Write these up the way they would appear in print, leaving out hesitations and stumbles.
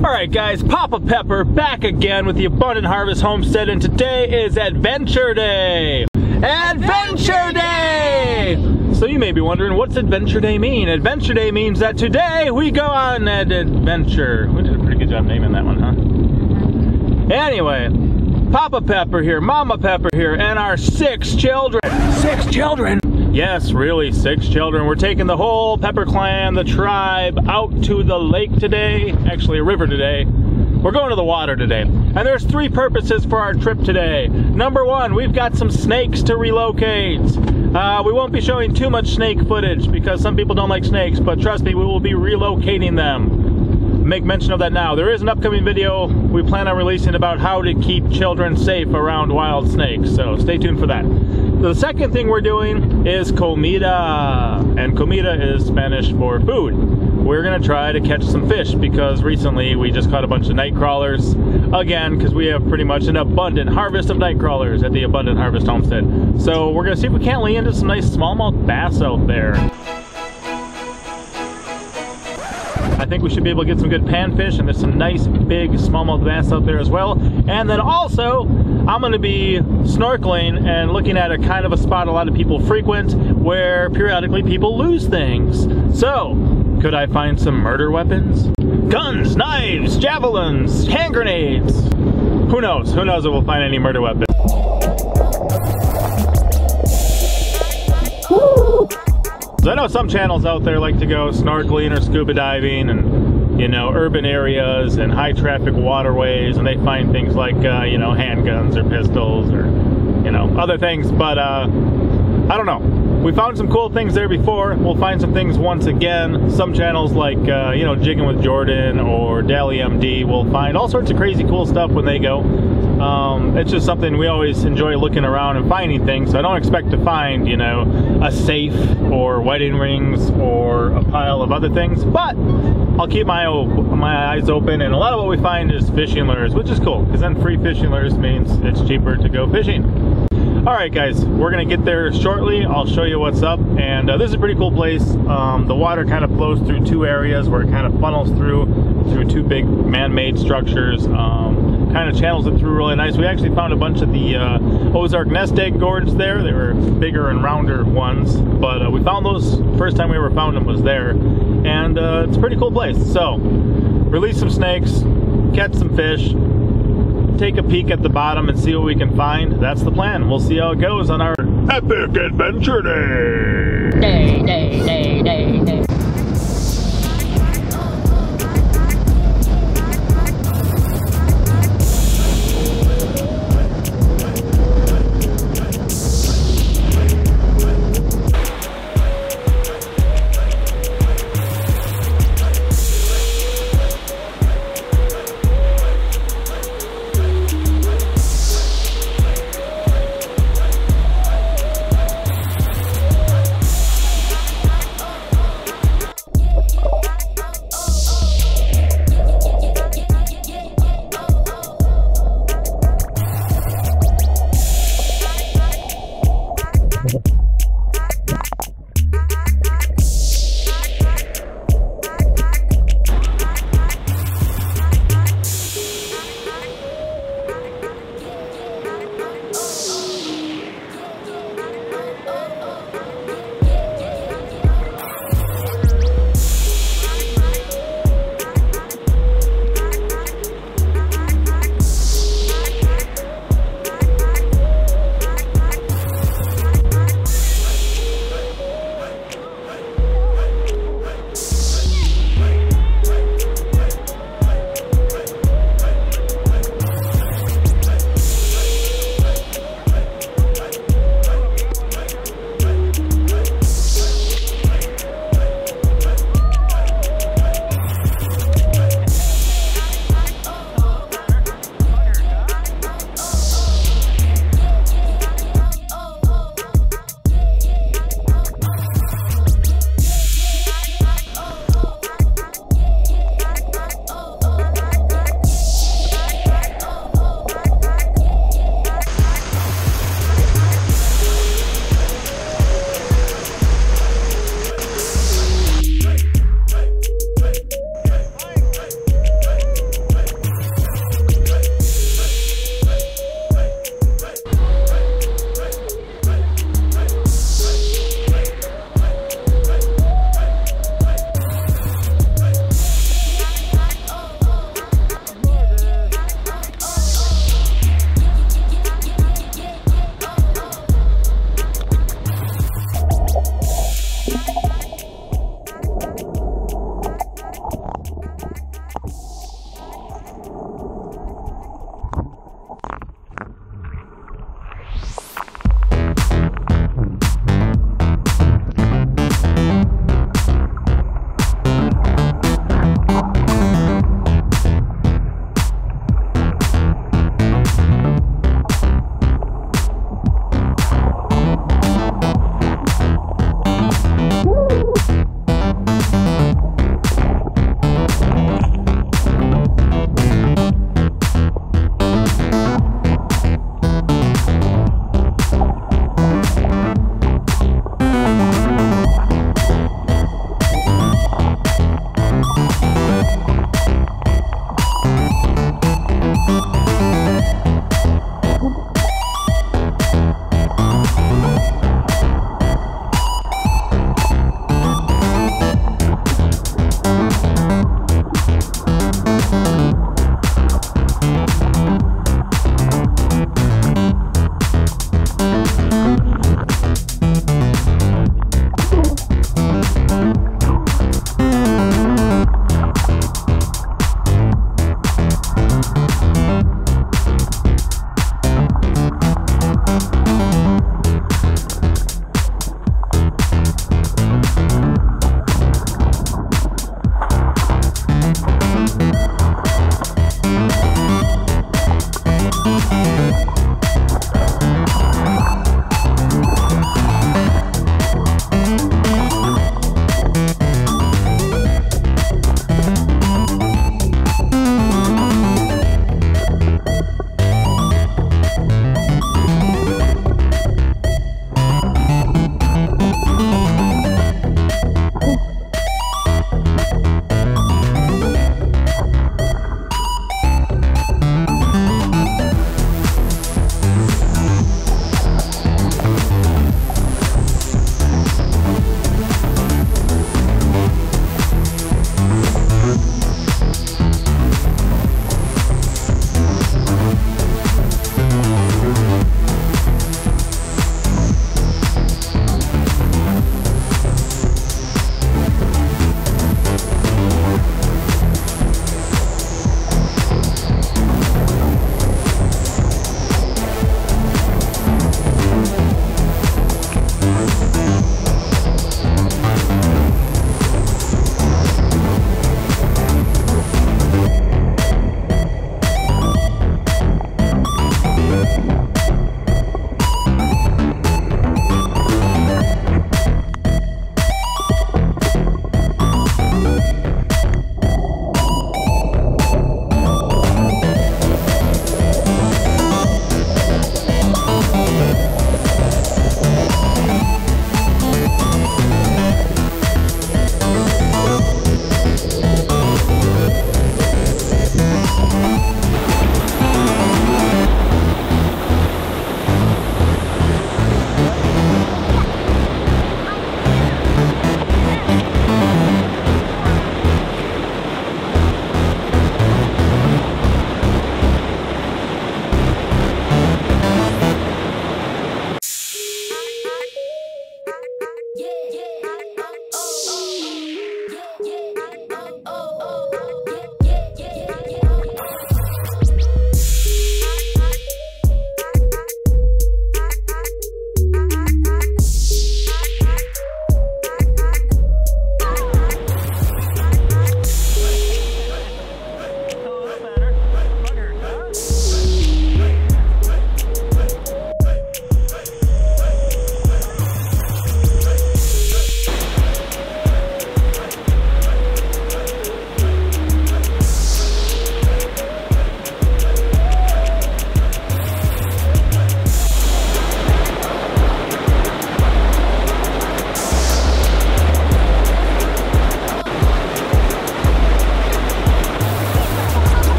Alright guys, Papa Pepper back again with the Abundant Harvest Homestead, and today is Adventure Day! Adventure Day! So you may be wondering, what's Adventure Day mean? Adventure Day means that today we go on an adventure. We did a pretty good job naming that one, huh? Anyway, Papa Pepper here, Mama Pepper here, and our 6 children. 6 children? Yes, really, 6 children. We're taking the whole Pepper clan, the tribe, out to the lake today. Actually, a river today. We're going to the water today. And there's 3 purposes for our trip today. Number 1, we've got some snakes to relocate. We won't be showing too much snake footage because some people don't like snakes, but trust me, we will be relocating them. Make mention of that now. There is an upcoming video we plan on releasing about how to keep children safe around wild snakes, so stay tuned for that. The second thing we're doing is comida, and comida is Spanish for food. We're gonna try to catch some fish because recently we just caught a bunch of night crawlers again, because we have pretty much an abundant harvest of night crawlers at the Abundant Harvest Homestead. So we're gonna see if we can't lay into some nice smallmouth bass out there. I think we should be able to get some good panfish, and there's some nice big smallmouth bass out there as well. And then also, I'm going to be snorkeling and looking at a kind of a spot a lot of people frequent where periodically people lose things. So, could I find some murder weapons? Guns, knives, javelins, hand grenades. Who knows? Who knows if we'll find any murder weapons. I know some channels out there like to go snorkeling or scuba diving and, you know, urban areas and high traffic waterways, and they find things like, you know, handguns or pistols or, you know, other things, but I don't know. We found some cool things there before. We'll find some things once again. Some channels like, you know, Jiggin' with Jordan or DallyMD will find all sorts of crazy cool stuff when they go. It's just something we always enjoy looking around and finding things, so I don't expect to find, you know, a safe or wedding rings or a pile of other things, but I'll keep my eyes open, and a lot of what we find is fishing lures, which is cool, because then free fishing lures means it's cheaper to go fishing. Alright guys, we're going to get there shortly. I'll show you what's up, and this is a pretty cool place. The water kind of flows through 2 areas where it kind of funnels through 2 big man-made structures. Kind of channels it through really nice. We actually found a bunch of the Ozark nest egg gourds there. They were bigger and rounder ones, but we found those first time we ever found them was there, and it's a pretty cool place. So release some snakes, catch some fish, take a peek at the bottom and see what we can find. That's the plan. We'll see how it goes on our epic adventure day. Day.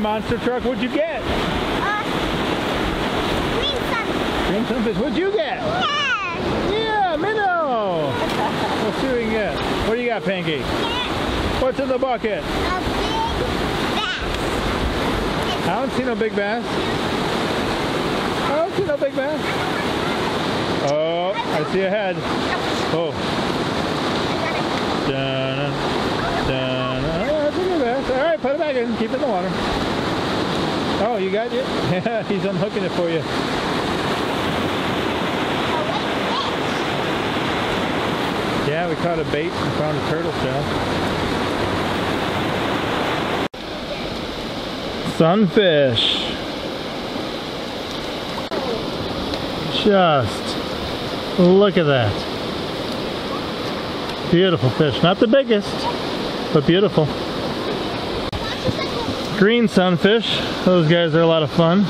Monster truck, what'd you get? Green sunfish. Green sunfish, what'd you get? Yeah! Yeah, minnow! Let's see what we can get. What do you got, Pinky? Yeah. What's in the bucket? A big bass. I don't see no big bass. I don't see no big bass. Oh, I see a head. Oh. Dun, dun, dun. That's a good bass. All right, put it back in, keep it in the water. Oh, you got it? Yeah, he's unhooking it for you. Yeah, we caught a bait and found a turtle shell. Sunfish. Just look at that. Beautiful fish. Not the biggest, but beautiful. Green sunfish. Those guys are a lot of fun.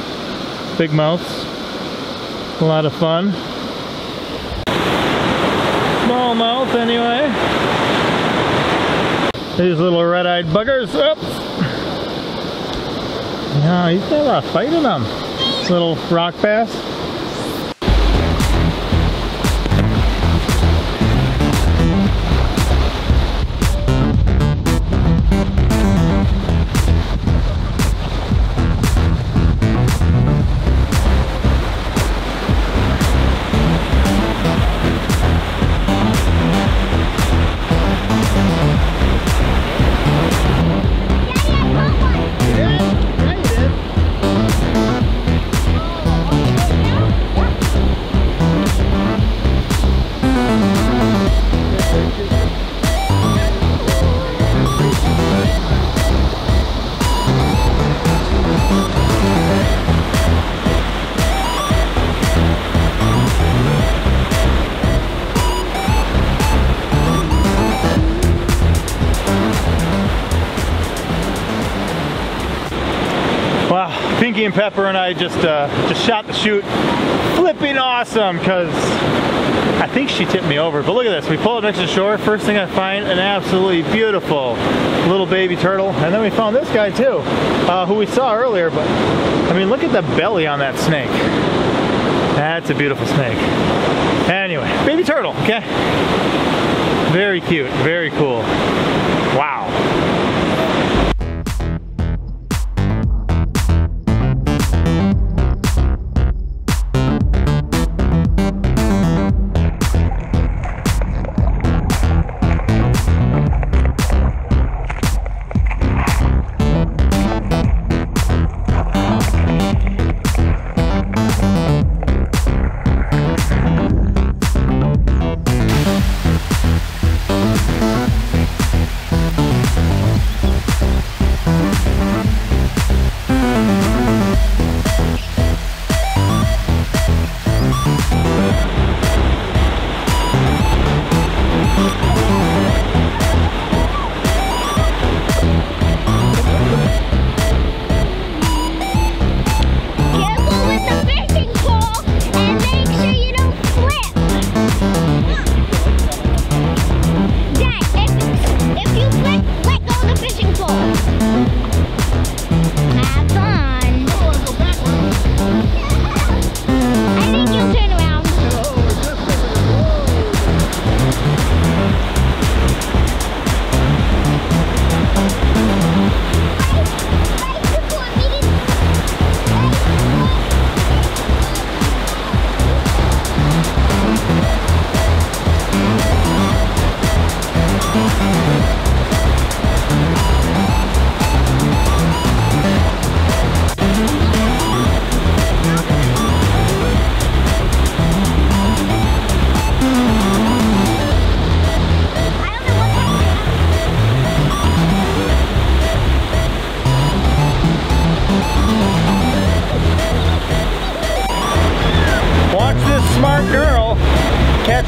Big mouths. A lot of fun. Small mouth anyway. These little red-eyed buggers. Oops. No, he's got a lot of fight in them. Little rock bass. Pinky and Pepper and I just shot the chute. Flipping awesome, because I think she tipped me over. But look at this, we pulled up next to shore. First thing I find, an absolutely beautiful little baby turtle. And then we found this guy too, who we saw earlier. But I mean, look at the belly on that snake. That's a beautiful snake. Anyway, baby turtle, okay? Very cute, very cool. Wow.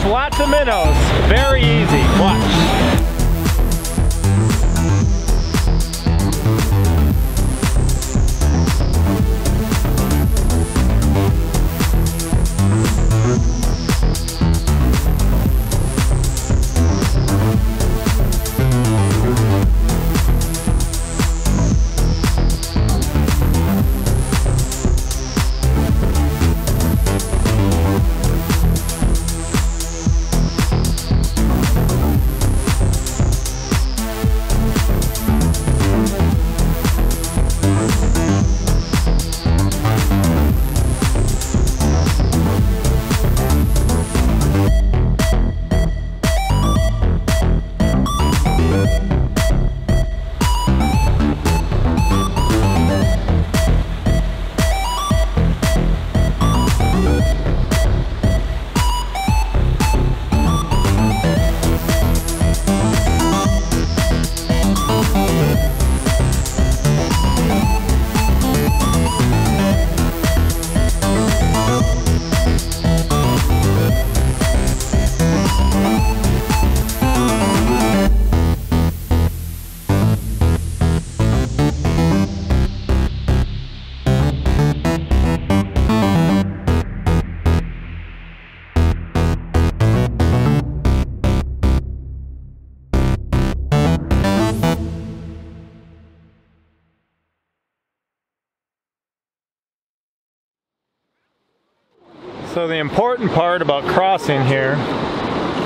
catch lots of minnows. Very easy. Watch. So the important part about crossing here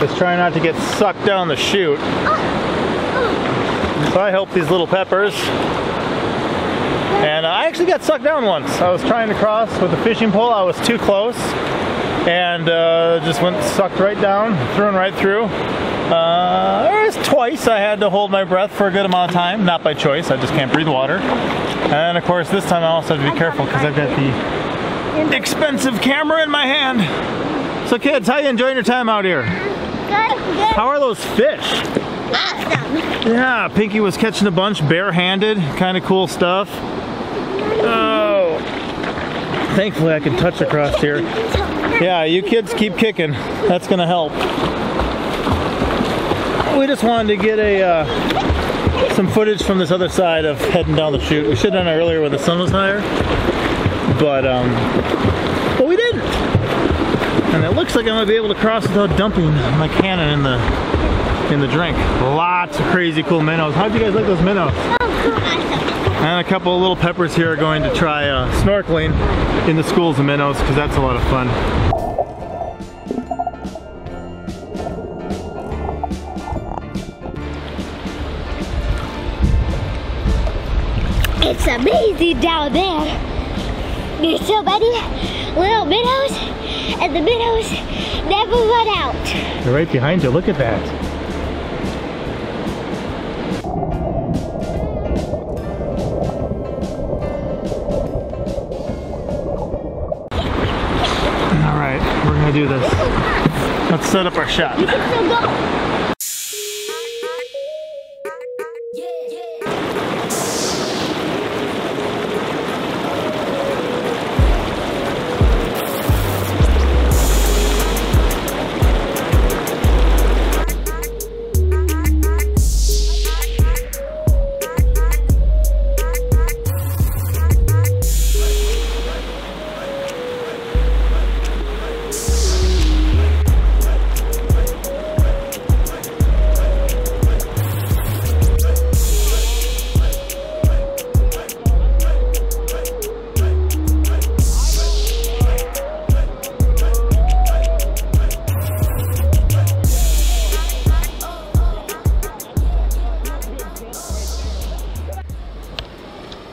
is try not to get sucked down the chute. So I helped these little peppers, and I actually got sucked down once. I was trying to cross with a fishing pole. I was too close, and just went sucked right down, thrown right through. There was twice I had to hold my breath for a good amount of time, not by choice. I just can't breathe water. And of course, this time I also have to be careful because I've got the expensive camera in my hand. So kids, how you enjoying your time out here? Good, good. How are those fish? Awesome. Yeah, Pinky was catching a bunch bare-handed, kind of cool stuff. Oh, thankfully I can touch across here. Yeah, you kids keep kicking. That's gonna help. We just wanted to get a some footage from this other side of heading down the chute. We should have done it earlier when the sun was higher. But we didn't. And it looks like I'm gonna be able to cross without dumping my cannon in the drink. Lots of crazy cool minnows. How'd you guys like those minnows? Oh, cool. Awesome. And a couple of little peppers here are going to try snorkeling in the schools of minnows because that's a lot of fun. It's amazing down there. There's so many little minnows, and the minnows never run out. They're right behind you, look at that. All right, we're gonna do this. Let's set up our shot. You can still go.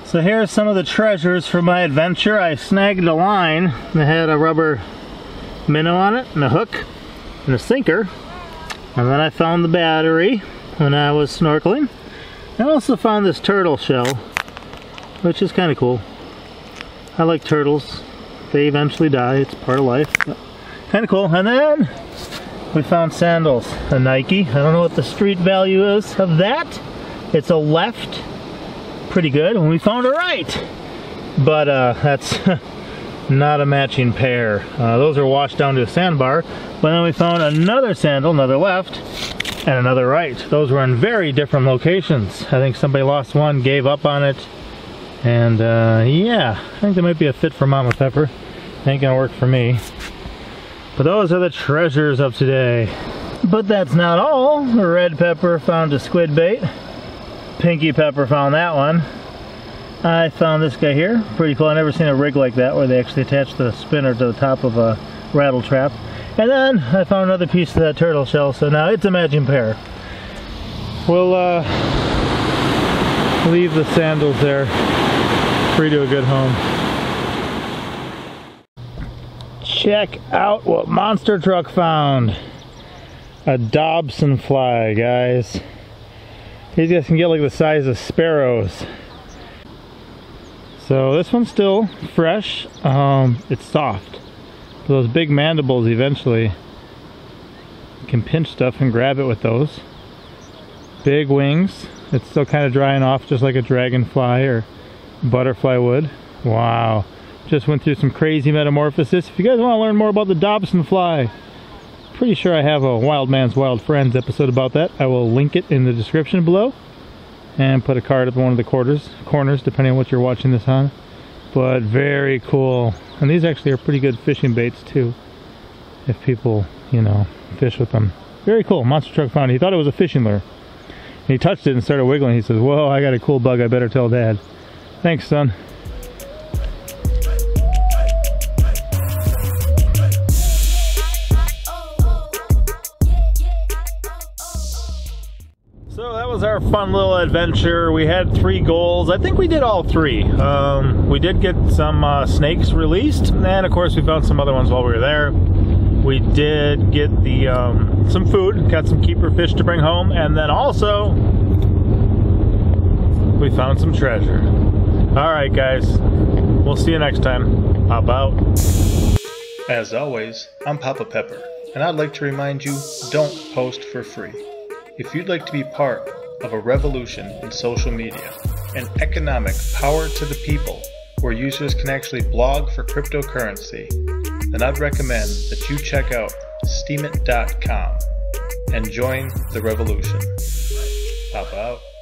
So here's some of the treasures from my adventure. I snagged a line that had a rubber minnow on it, and a hook, and a sinker. And then I found the battery when I was snorkeling. I also found this turtle shell, which is kind of cool. I like turtles. They eventually die, it's part of life. Kind of cool. And then we found sandals, a Nike. I don't know what the street value is of that. It's a left. Pretty good, and we found a right, but that's not a matching pair. Those are washed down to a sandbar, But then we found another sandal, another left, and another right. Those were in very different locations. I think somebody lost one, gave up on it, and yeah, I think they might be a fit for Mama Pepper. Ain't gonna work for me. But those are the treasures of today. But that's not all. Red Pepper found a squid bait. Pinky Pepper found that one. I found this guy here. Pretty cool. I've never seen a rig like that where they actually attach the spinner to the top of a rattle trap. And then I found another piece of that turtle shell, so now it's a matching pair. We'll leave the sandals there. Free to a good home. Check out what Monster Truck found. A Dobson fly, guys. These guys can get like the size of sparrows. So this one's still fresh. It's soft. Those big mandibles eventually you can pinch stuff and grab it with those. Big wings. It's still kind of drying off just like a dragonfly or butterfly would. Wow. Just went through some crazy metamorphosis. If you guys want to learn more about the Dobson fly, pretty sure I have a Wild Man's Wild Friends episode about that. I will link it in the description below and put a card at one of the corners depending on what you're watching this on. But very cool. And these actually are pretty good fishing baits too, if people, you know, fish with them. Very cool. Monster Truck found it. He thought it was a fishing lure. And he touched it and started wiggling. He says, whoa, I got a cool bug. I better tell Dad. Thanks, son. Our fun little adventure. We had 3 goals. I think we did all 3. We did get some snakes released, and of course we found some other ones while we were there. We did get the some food, got some keeper fish to bring home, and then also we found some treasure. Alright guys, we'll see you next time. Pop out. As always, I'm Papa Pepper, and I'd like to remind you, don't post for free. If you'd like to be part of a revolution in social media and economic power to the people where users can actually blog for cryptocurrency, then I'd recommend that you check out Steemit.com and join the revolution. Pop out.